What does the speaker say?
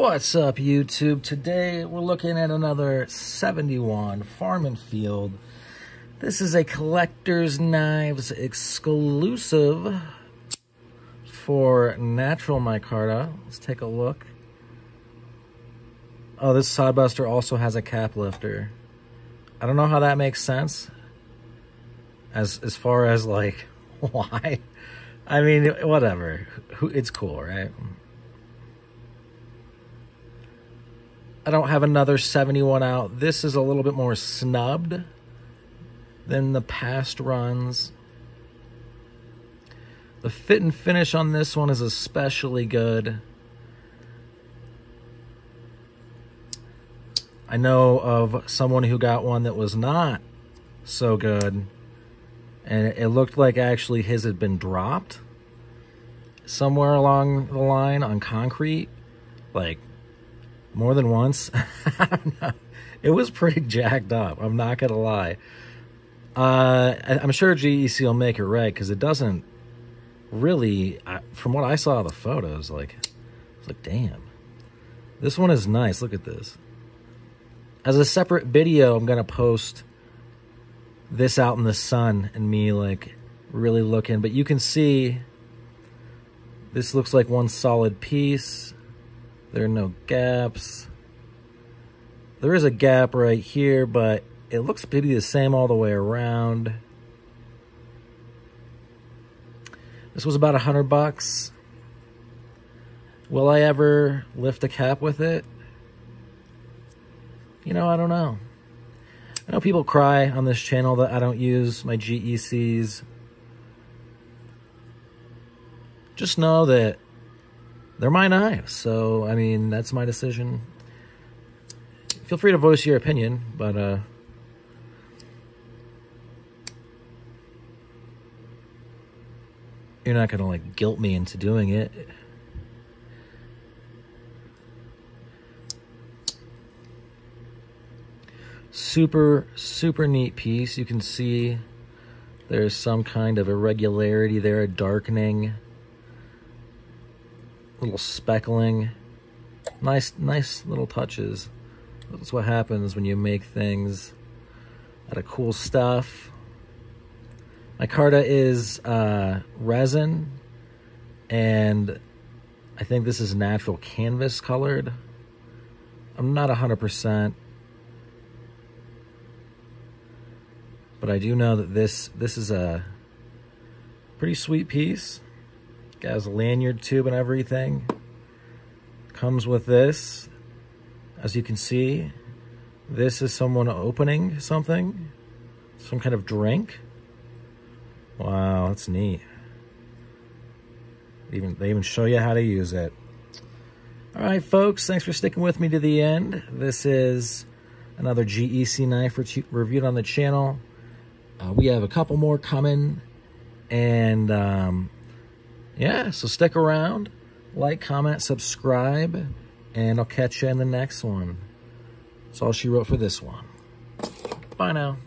What's up, YouTube? Today we're looking at another 71 Farm & Field. This is a Collector's Knives exclusive for natural micarta. Let's take a look. Oh, this Sodbuster also has a cap lifter. I don't know how that makes sense as far as like why. I mean, whatever. It's cool, right? I don't have another 71 out. This is a little bit more snubbed than the past runs. The fit and finish on this one is especially good. I know of someone who got one that was not so good, and it looked like actually his had been dropped somewhere along the line on concrete, like more than once. It was pretty jacked up, I'm not gonna lie. I'm sure GEC will make it right, because it doesn't really, from what I saw the photos, like, I was like, damn, this one is nice. Look at this. As a separate video, I'm gonna post this out in the sun and me like really looking, but you can see this looks like one solid piece. There are no gaps. There is a gap right here, but it looks pretty the same all the way around. This was about $100. Will I ever lift a cap with it? You know, I don't know. I know people cry on this channel that I don't use my GECs. Just know that they're my knives, so, I mean, that's my decision. Feel free to voice your opinion, but, you're not gonna, like, guilt me into doing it. Super, super neat piece. You can see there's some kind of irregularity there, a darkening, little speckling, nice little touches. That's what happens when you make things out of cool stuff. Micarta is resin, and I think this is natural canvas colored. I'm not 100%, but I do know that this is a pretty sweet piece. Has a lanyard tube and everything. Comes with this. As you can see, this is someone opening something. Some kind of drink. Wow, that's neat. They even show you how to use it. All right, folks, thanks for sticking with me to the end. This is another GEC knife reviewed on the channel. We have a couple more coming, and yeah, so stick around, like, comment, subscribe, and I'll catch you in the next one. That's all she wrote for this one. Bye now.